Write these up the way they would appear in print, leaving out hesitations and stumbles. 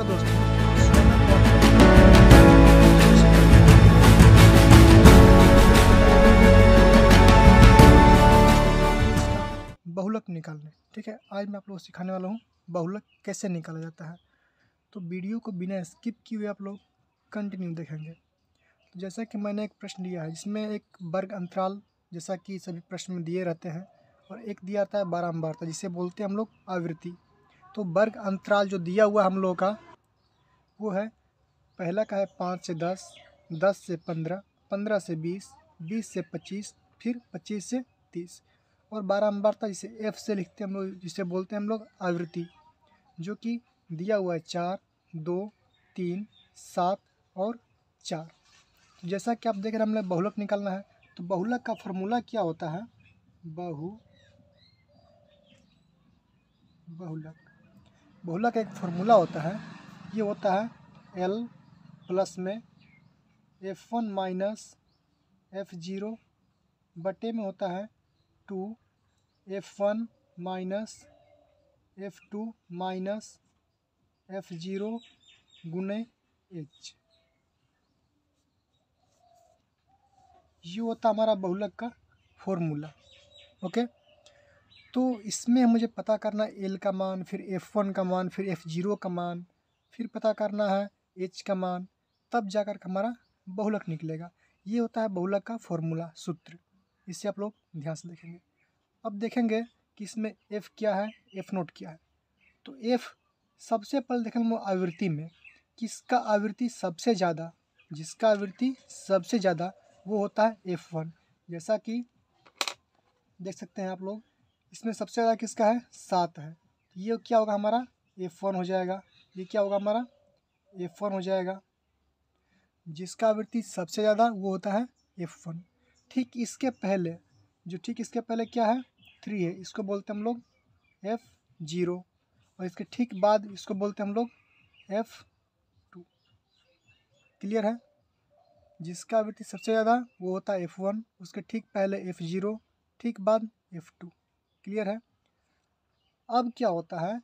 नमस्कार दोस्तों, बहुलक निकालने, ठीक है। आज मैं आप लोगों को सिखाने वाला हूँ बहुलक कैसे निकाला जाता है। तो वीडियो को बिना स्किप किए आप लोग कंटिन्यू देखेंगे। तो जैसा कि मैंने एक प्रश्न दिया है जिसमें एक वर्ग अंतराल, जैसा कि सभी प्रश्न में दिए रहते हैं, और एक दिया आता है बारंबारता, जिसे बोलते हैं हम लोग आवृत्ति। तो वर्ग अंतराल जो दिया हुआ हम लोगों का वो है, पहला का है 5 से 10, 10 से 15, 15 से 20, 20 से 25, फिर 25 से 30। और बारंबारता जिसे एफ से लिखते हैं हम लोग, जिसे बोलते हैं हम लोग आवृत्ति, जो कि दिया हुआ है 4, 2, 3, 7 और 4। तो जैसा कि आप देख रहे हैं हमने बहुलक निकालना है। तो बहुलक का फॉर्मूला क्या होता है, बहुलक एक फॉर्मूला होता है। ये होता है एल प्लस में F1 माइनस F0 बटे में होता है 2 F1 minus F2 minus F0 गुने H। ये होता हमारा बहुलक का फॉर्मूला, ओके। तो इसमें मुझे पता करना है एल का मान, फिर F1 का मान, फिर F0 का मान, फिर पता करना है H का मान, तब जाकर हमारा बहुलक निकलेगा। ये होता है बहुलक का फॉर्मूला सूत्र, इससे आप लोग ध्यान से देखेंगे। अब देखेंगे कि इसमें F क्या है, F0 क्या है। तो F सबसे पहले देखेंगे आवृत्ति में, किसका आवृत्ति सबसे ज़्यादा, जिसका आवृत्ति सबसे ज़्यादा वो होता है F1। जैसा कि देख सकते हैं आप लोग, इसमें सबसे ज़्यादा किसका है, 7 है। ये क्या होगा हमारा F1 हो जाएगा, ये क्या होगा हमारा F1 हो जाएगा। जिसका आवृत्ति सबसे ज़्यादा वो होता है F1। ठीक इसके पहले क्या है, 3 है, इसको बोलते हैं हम लोग F0। और इसके ठीक बाद इसको बोलते हैं हम लोग F2। क्लियर है। जिसका आवृत्ति सबसे ज़्यादा वो होता है F1, उसके ठीक पहले F0, ठीक बाद F2। क्लियर है। अब क्या होता है,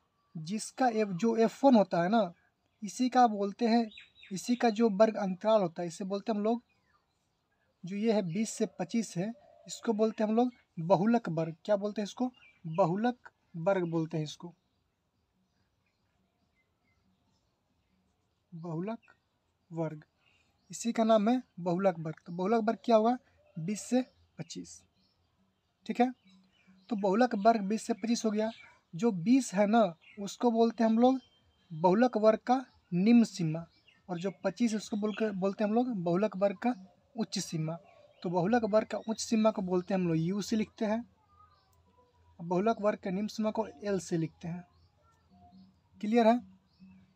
जिसका F1 होता है ना, इसी का बोलते हैं, इसी का जो वर्ग अंतराल होता है इसे बोलते हैं हम लोग, जो ये है 20 से 25 है, इसको बोलते हैं हम लोग बहुलक वर्ग। क्या बोलते हैं इसको, बहुलक वर्ग बोलते हैं इसको, बहुलक वर्ग। इसी का नाम है बहुलक वर्ग। तो बहुलक वर्ग क्या होगा, 20 से 25, ठीक है। तो बहुलक वर्ग 20 से 25 हो गया। जो 20 है ना उसको बोलते हैं हम लोग बहुलक वर्ग का निम्न सीमा, और जो 25 है उसको बोलते हैं हम लोग बहुलक वर्ग का उच्च सीमा। तो बहुलक वर्ग का उच्च सीमा को बोलते हैं हम लोग यू से लिखते हैं, बहुलक वर्ग का निम्न सीमा को एल से लिखते हैं। क्लियर है।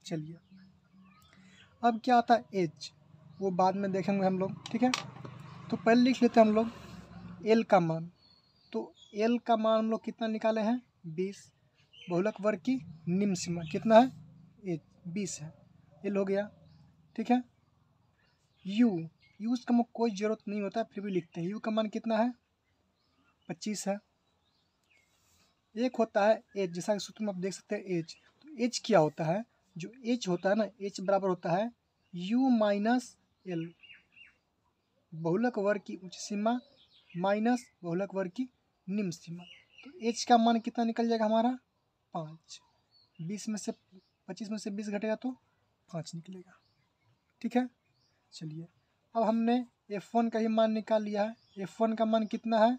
चलिए अब क्या आता है एच, वो बाद में देखेंगे हम लोग, ठीक है। तो पहले लिख लेते हैं हम लोग एल का मान। तो एल का मान हम लोग कितना निकाले हैं, 20। बहुलक वर्ग की निम्न सीमा कितना है, एच 20 है, एल हो गया, ठीक है। यू का हमें कोई ज़रूरत नहीं होता, फिर भी लिखते हैं। यू का मान कितना है, 25 है। एक होता है एच, जैसा कि सूत्र में आप देख सकते हैं एच। तो एच क्या होता है, जो एच होता है ना, एच बराबर होता है यू माइनस एल, बहुलक वर्ग की उच्च सीमा माइनस बहुलक वर्ग की निम्न सीमा। तो एच का मान कितना निकल जाएगा हमारा, 5। 25 में से 20 घटेगा तो 5 निकलेगा, ठीक है। चलिए अब हमने F1 का ही मान निकाल लिया है। F1 का मान कितना है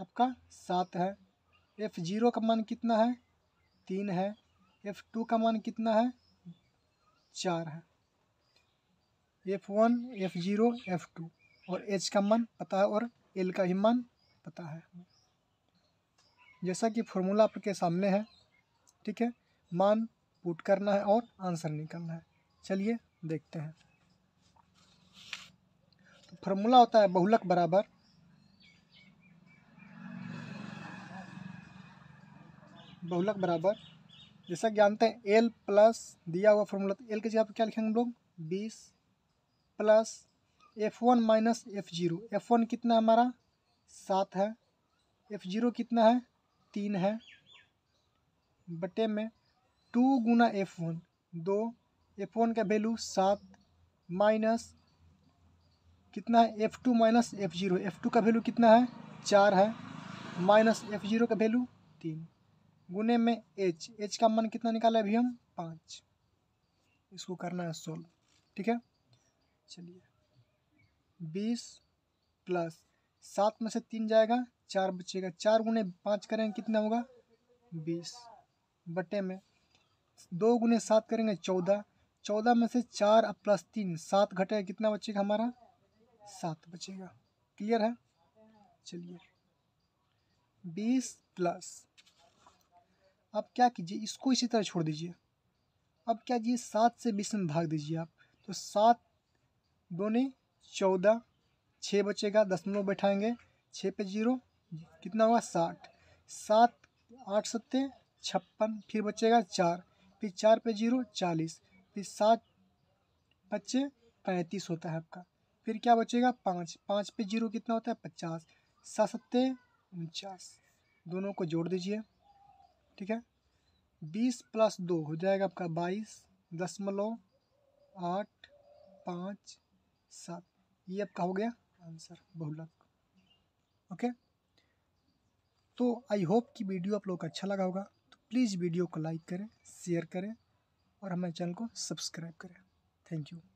आपका, 7 है। F0 का मान कितना है, 3 है। F2 का मान कितना है, 4 है। F1, F0, F2 और H का मान पता है, और L का ही मान पता है, जैसा कि फॉर्मूला आपके सामने है, ठीक है। मान पुट करना है और आंसर निकालना है। चलिए देखते हैं। तो फॉर्मूला होता है बहुलक बराबर जैसा जानते हैं L प्लस दिया हुआ फॉर्मूला। तो L की जगह पर क्या लिखेंगे हम लोग, 20 plus F1 minus F0। F1 कितना हमारा, 7 है। F0 कितना है, 3 है, बटे में 2 गुना F1, 2 एफ वन का वैल्यू 7 माइनस कितना है F two minus F zero, F two का वैल्यू कितना है 4 है, माइनस एफ जीरो का वैल्यू 3 गुने में एच, एच का मान कितना निकाला अभी हम 5। इसको करना है सोल्व, ठीक है। चलिए 20 प्लस 7 में से 3 जाएगा 4 बचेगा, 4 गुने 5 करेंगे कितना होगा 20 बटे में 2 गुने 7 करेंगे 14, 14 में से 4 प्लस 3 7 घटेगा कितना बचेगा हमारा 7 बचेगा। क्लियर है। चलिए 20 प्लस अब क्या कीजिए इसको इसी तरह छोड़ दीजिए। अब क्या कीजिए 7 से 20 में भाग दीजिए आप, तो 7 दूने 14 6 बचेगा, दशमलव बैठाएंगे 6 पे 0 कितना होगा 60, 7 8 7 56 फिर बचेगा 4, फिर 4 पे 0 40, फिर 7 5 35 होता है आपका, फिर क्या बचेगा 5 पे 0 कितना होता है 50, 7 7 49 दोनों को जोड़ दीजिए, ठीक है। 20 प्लस 2 हो जाएगा आपका 22.857, ये आपका हो गया आंसर बहुलक। ओके, तो आई होप कि वीडियो आप लोग को अच्छा लगा होगा, तो प्लीज़ वीडियो को लाइक करें, शेयर करें और हमारे चैनल को सब्सक्राइब करें। Thank you.